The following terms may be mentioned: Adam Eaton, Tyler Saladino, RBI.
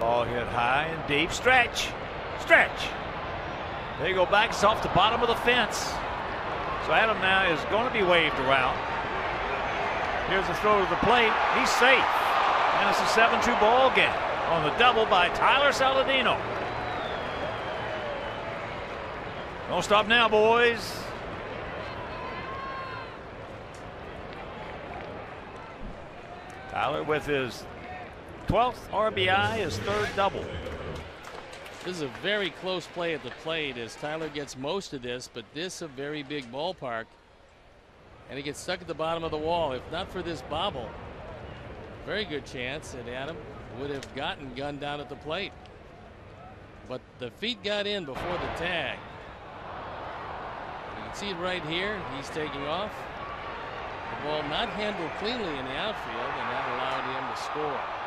Ball hit high and deep. Stretch. Stretch. They go back. It's off the bottom of the fence. So Adam now is going to be waved around. Here's the throw to the plate. He's safe. And it's a 7-2 ball game on the double by Tyler Saladino. Don't stop now, boys. Tyler with his 12th RBI, his third double. This is a very close play at the plate as Tyler gets most of this, but this is a very big ballpark. And he gets stuck at the bottom of the wall. If not for this bobble, very good chance that Adam would have gotten gunned down at the plate. But the feet got in before the tag. You can see it right here. He's taking off. The ball not handled cleanly in the outfield, and that allowed him to score.